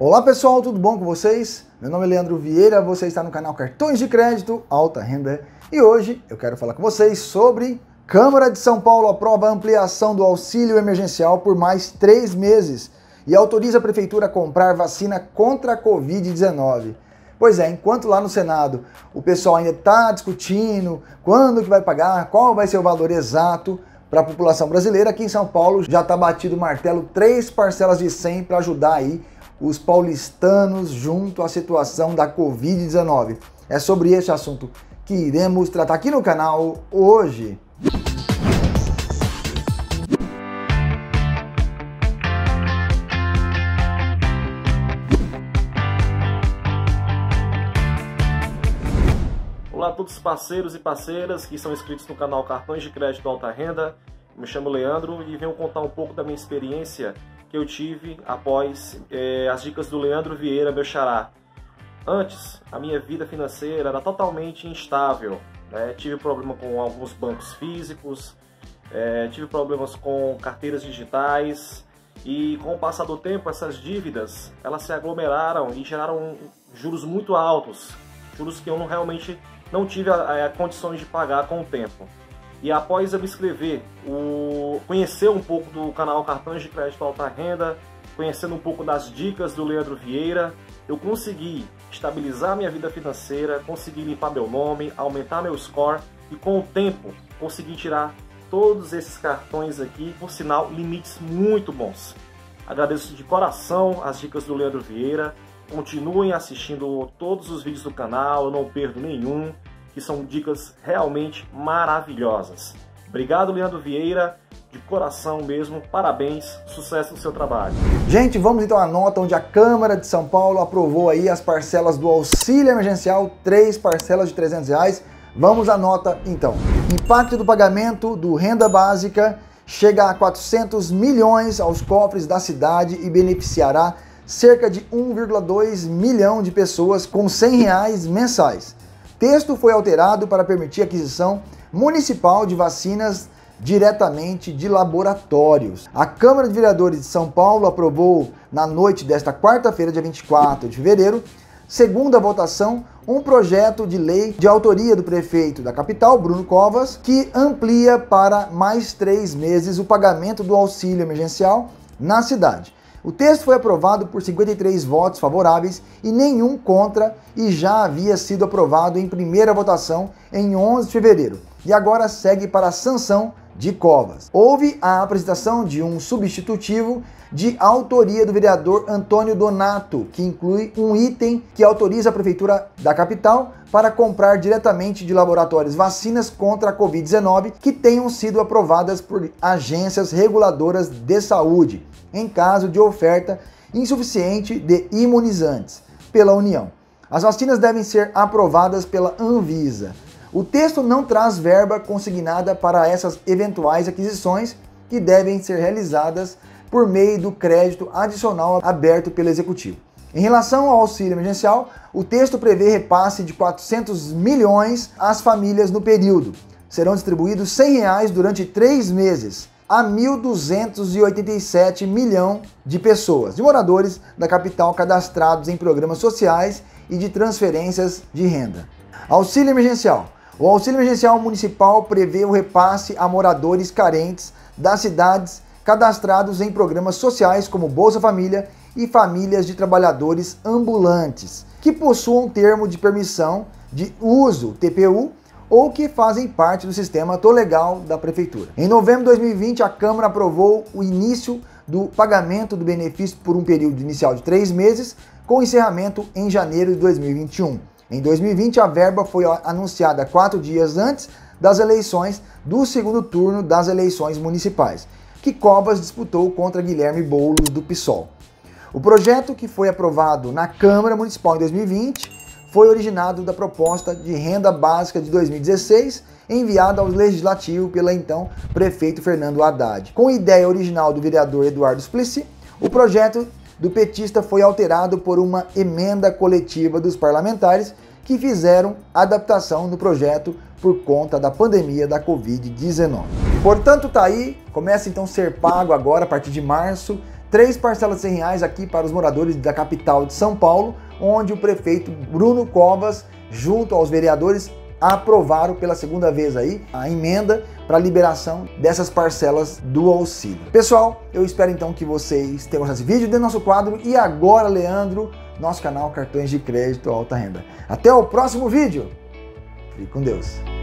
Olá pessoal, tudo bom com vocês? Meu nome é Leandro Vieira, você está no canal Cartões de Crédito, Alta Renda. E hoje eu quero falar com vocês sobre Câmara de São Paulo aprova a ampliação do auxílio emergencial por mais 3 meses e autoriza a Prefeitura a comprar vacina contra a Covid-19. Pois é, enquanto lá no Senado o pessoal ainda está discutindo quando que vai pagar, qual vai ser o valor exato para a população brasileira, aqui em São Paulo já está batido o martelo 3 parcelas de 100 para ajudar aí os paulistanos junto à situação da Covid-19. É sobre este assunto que iremos tratar aqui no canal hoje. Olá a todos os parceiros e parceiras que são inscritos no canal Cartões de Crédito Alta Renda. Me chamo Leandro e venho contar um pouco da minha experiência que eu tive após as dicas do Leandro Vieira, meu xará. Antes, a minha vida financeira era totalmente instável, né? Tive problema com alguns bancos físicos, tive problemas com carteiras digitais e com o passar do tempo essas dívidas elas se aglomeraram e geraram juros muito altos, juros que eu realmente não tive condições de pagar com o tempo. E após eu me inscrever, conhecer um pouco do canal Cartões de Crédito Alta Renda, conhecendo um pouco das dicas do Leandro Vieira, eu consegui estabilizar minha vida financeira, consegui limpar meu nome, aumentar meu score e com o tempo consegui tirar todos esses cartões aqui, por sinal, limites muito bons. Agradeço de coração as dicas do Leandro Vieira. Continuem assistindo todos os vídeos do canal, eu não perdo nenhum, que são dicas realmente maravilhosas. Obrigado, Leandro Vieira, de coração mesmo, parabéns, sucesso no seu trabalho. Gente, vamos então à nota onde a Câmara de São Paulo aprovou aí as parcelas do auxílio emergencial, 3 parcelas de R$300. Vamos à nota então. Impacto do pagamento do renda básica chega a 400 milhões aos cofres da cidade e beneficiará cerca de 1,2 milhão de pessoas com R$100 mensais. Texto foi alterado para permitir a aquisição municipal de vacinas diretamente de laboratórios. A Câmara de Vereadores de São Paulo aprovou, na noite desta quarta-feira, dia 24 de fevereiro, segunda votação, um projeto de lei de autoria do prefeito da capital, Bruno Covas, que amplia para mais 3 meses o pagamento do auxílio emergencial na cidade. O texto foi aprovado por 53 votos favoráveis e nenhum contra e já havia sido aprovado em primeira votação em 11 de fevereiro e agora segue para a sanção de Covas. Houve a apresentação de um substitutivo de autoria do vereador Antônio Donato, que inclui um item que autoriza a Prefeitura da capital para comprar diretamente de laboratórios vacinas contra a Covid-19 que tenham sido aprovadas por agências reguladoras de saúde, em caso de oferta insuficiente de imunizantes pela União. As vacinas devem ser aprovadas pela Anvisa. O texto não traz verba consignada para essas eventuais aquisições que devem ser realizadas por meio do crédito adicional aberto pelo Executivo. Em relação ao auxílio emergencial, o texto prevê repasse de 400 milhões às famílias no período. Serão distribuídos R$100 durante 3 meses a 1.287 milhões de pessoas, de moradores da capital cadastrados em programas sociais e de transferências de renda. Auxílio emergencial. O auxílio emergencial municipal prevê o repasse a moradores carentes das cidades cadastrados em programas sociais como Bolsa Família e famílias de trabalhadores ambulantes, que possuam termo de permissão de uso, TPU, ou que fazem parte do sistema tolegal da Prefeitura. Em novembro de 2020, a Câmara aprovou o início do pagamento do benefício por um período inicial de 3 meses, com encerramento em janeiro de 2021. Em 2020, a verba foi anunciada 4 dias antes das eleições do segundo turno das eleições municipais, que Covas disputou contra Guilherme Boulos, do PSOL. O projeto, que foi aprovado na Câmara Municipal em 2020, foi originado da proposta de renda básica de 2016, enviada ao Legislativo pela então prefeito Fernando Haddad. Com ideia original do vereador Eduardo Splicy, o projeto do petista foi alterado por uma emenda coletiva dos parlamentares que fizeram adaptação no projeto por conta da pandemia da Covid-19. Portanto, tá aí, começa então a ser pago agora, a partir de março, 3 parcelas de R$100 aqui para os moradores da capital de São Paulo, onde o prefeito Bruno Covas, junto aos vereadores, aprovaram pela segunda vez aí a emenda para liberação dessas parcelas do auxílio. Pessoal, eu espero então que vocês tenham gostado desse vídeo dentro do nosso quadro E Agora, Leandro, nosso canal Cartões de Crédito Alta Renda. Até o próximo vídeo. Fique com Deus.